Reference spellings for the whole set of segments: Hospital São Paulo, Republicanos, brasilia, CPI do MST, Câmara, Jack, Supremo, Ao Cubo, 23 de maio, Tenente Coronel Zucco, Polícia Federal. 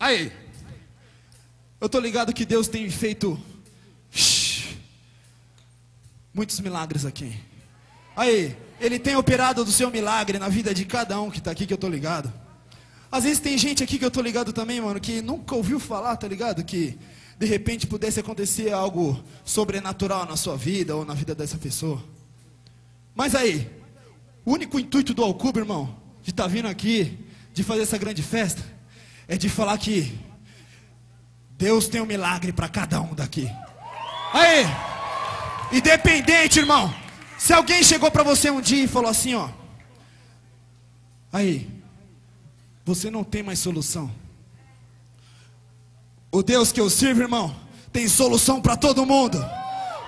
Aí, eu tô ligado que Deus tem feito muitos milagres aqui. Aí, Ele tem operado do seu milagre na vida de cada um que tá aqui, que eu tô ligado. Às vezes tem gente aqui que eu tô ligado também, mano, que nunca ouviu falar, tá ligado? Que de repente pudesse acontecer algo sobrenatural na sua vida ou na vida dessa pessoa. Mas aí, o único intuito do Ao Cubo, irmão, de estar vindo aqui, de fazer essa grande festa, é de falar que Deus tem um milagre para cada um daqui. Aí, independente, irmão, se alguém chegou para você um dia e falou assim, ó, aí, você não tem mais solução. O Deus que eu sirvo, irmão, tem solução para todo mundo.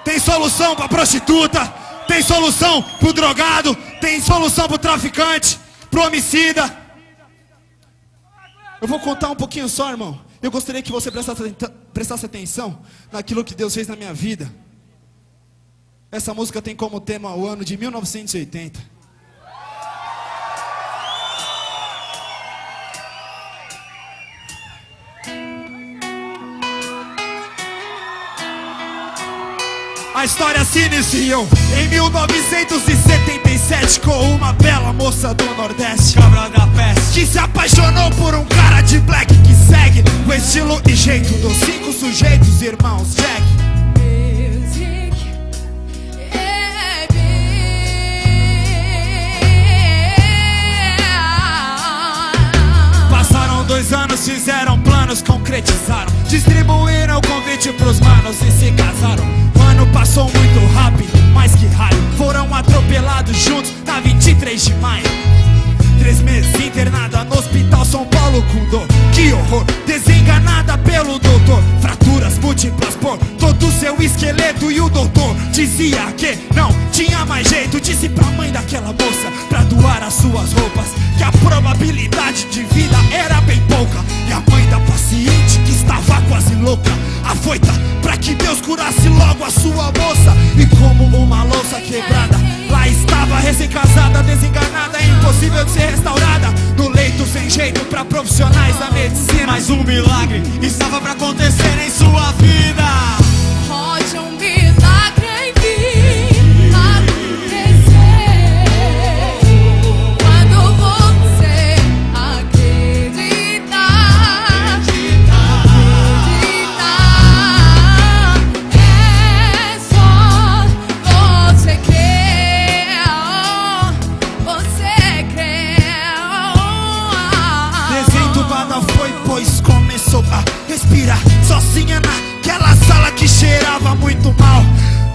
Tem solução para a prostituta, tem solução para o drogado, tem solução para o traficante, para o homicida. Eu vou contar um pouquinho só, irmão. Eu gostaria que você prestasse atenção naquilo que Deus fez na minha vida. Essa música tem como tema o ano de 1980. A história se iniciou em 1977 com uma bela moça do Nordeste, cabra da peste, que se apaixonou por um cara de black que segue o estilo e jeito dos 5 sujeitos irmãos Jack. Music, yeah, yeah. Passaram 2 anos, fizeram planos, concretizaram, distribuíram o convite pros manos e se casaram. Passou muito rápido, mas que raio, foram atropelados juntos na 23 de maio. 3 meses internada no hospital São Paulo com dor, que horror, desenganada pelo doutor. Fraturas múltiplas por todo o seu esqueleto, e o doutor dizia que não tinha mais jeito. Disse pra mãe daquela moça pra doar as suas roupas, que a probabilidade de vida era bem pouca. E a mãe da paciente, que estava quase louca, afoita pra que Deus curasse logo a sua moça. E como uma louça quebrada, lá estava recém-casada, desenganada, impossível de ser restaurada, no leito sem jeito pra profissionais da medicina. Mas um milagre estava pra acontecer em sua vida. Pode um milagre em mim acontecer quando você acreditar. É só você crer, você crer. Desentubada foi, pois começou a respirar sozinha na que cheirava muito mal.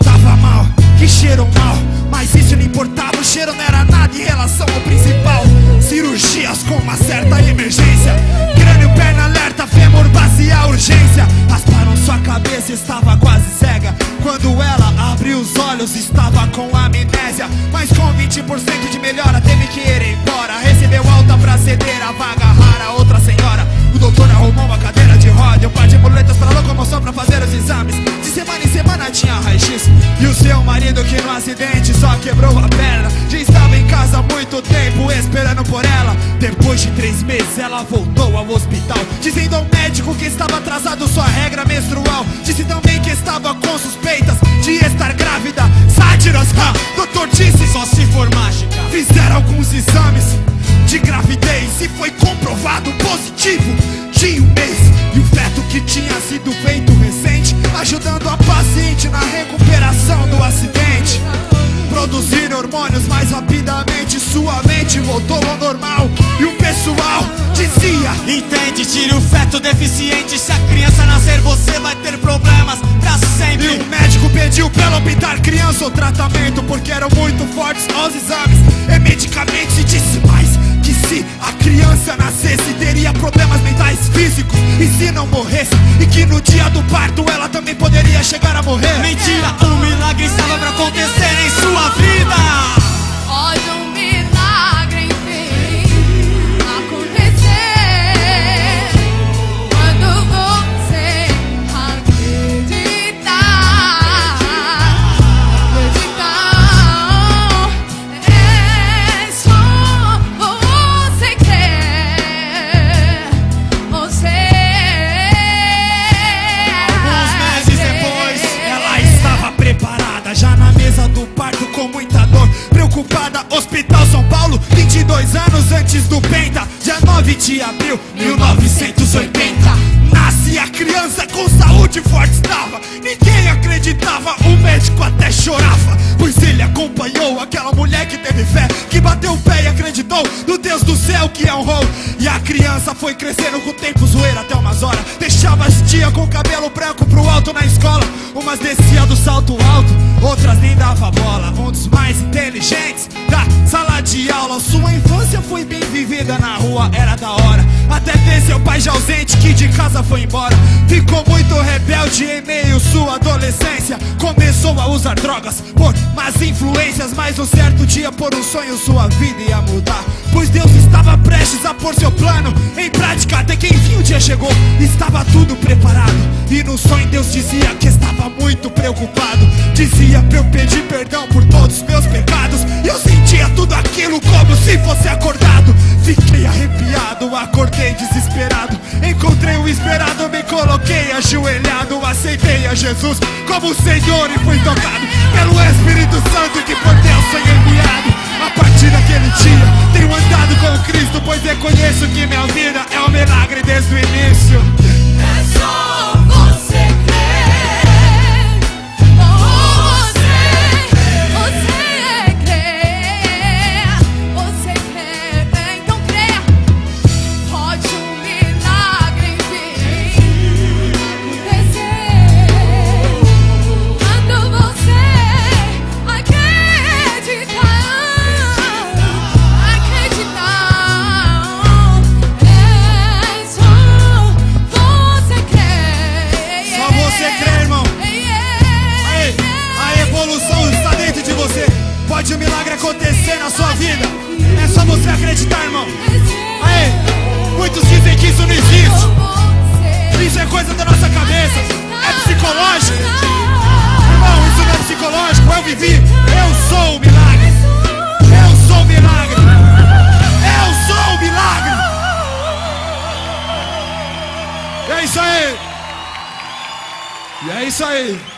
Tava mal, que cheiro mal, mas isso não importava, o cheiro não era nada em relação ao principal. Cirurgias com uma certa emergência, crânio, perna alerta, fêmur, basear, urgência. Rasparam sua cabeça, estava quase cega, quando ela abriu os olhos estava com amnésia. Mas com 20% de melhora teve que ir embora, recebeu alta pra ceder a vaga rara a outra senhora. O doutor arrumou uma cadeira de roda e um par de muletas pra locomoção pra fazer os exames. De semana em semana tinha raio-x. E o seu marido, que no acidente só quebrou a perna, já estava em casa há muito tempo esperando por ela. Depois de 3 meses ela voltou ao hospital, dizendo ao médico que estava atrasado sua regra menstrual. Disse também que estava com suspeitas de estar grávida. Sátiras, doutor disse, só se for mágica. Fizeram alguns exames de gravidez e foi comprovado positivo de um mês. E o feto, que tinha sido feito recente, ajudando a paciente na recuperação do acidente, produzir hormônios mais rapidamente, sua mente voltou ao normal. E o pessoal dizia, entende, tire o feto deficiente, se a criança nascer você vai ter problemas pra sempre. E o médico pediu pela optar criança ou tratamento, porque eram muito fortes os exames e medicamentos. E disse mais, que se a criança nascesse teria problemas mentais, físicos, e se não morresse, e que no dia do parto ela também poderia chegar a morrer. Mentira, um milagre estava pra acontecer em sua vida. Olha, um milagre enfim acontecer quando você acreditar. Acreditar é só você crer, você de abril 1980. Nasce a criança com saúde forte estava. Ninguém acreditava, o médico até chorava, pois ele acompanhou aquela mulher que teve fé, que bateu o pé e acreditou no Deus do céu que é um rol. E a criança foi crescendo com o tempo, zoeira até umas horas. Deixava as tia com cabelo branco pro alto na escola. Umas descia do salto alto, outras nem dava bola. Um dos mais inteligentes da sala de aula. Sua infância foi bem vivida, na rua era da hora, até ver seu pai já ausente que de casa foi embora. Ficou muito rebelde em meio sua adolescência, começou a usar drogas por más influências. Mas um certo dia por um sonho sua vida ia mudar, pois Deus estava prestes a pôr seu plano em prática. Até que enfim o dia chegou, estava tudo preparado, e no sonho Deus dizia que estava muito preocupado. Dizia pra eu pedir perdão por todos os meus pecados, e eu sentia tudo aquilo como se fosse acordado. Fiquei arrepiado, acordei desesperado, encontrei o esperado, me coloquei ajoelhado. Aceitei a Jesus como Senhor e fui tocado pelo Espírito Santo que por Deus foi enviado. A partir daquele dia tenho andado com Cristo, pois reconheço que minha vida é um milagre desde o início. É só você crer, você crer, você crer, então crer. Pode um milagre vir acontecer quando você acreditar. É só você crer. Só você crer, irmão. Aí, a evolução está dentro de você. Pode um milagre acontecer na sua vida. É só você acreditar, irmão. Aí, muitos dizem que isso não existe. Isso é coisa da nossa cabeça. É psicológico. Irmão, isso não é psicológico. Eu vivi. Eu sou o milagre. Eu sou o milagre. Eu sou o milagre. É isso aí. E é isso aí.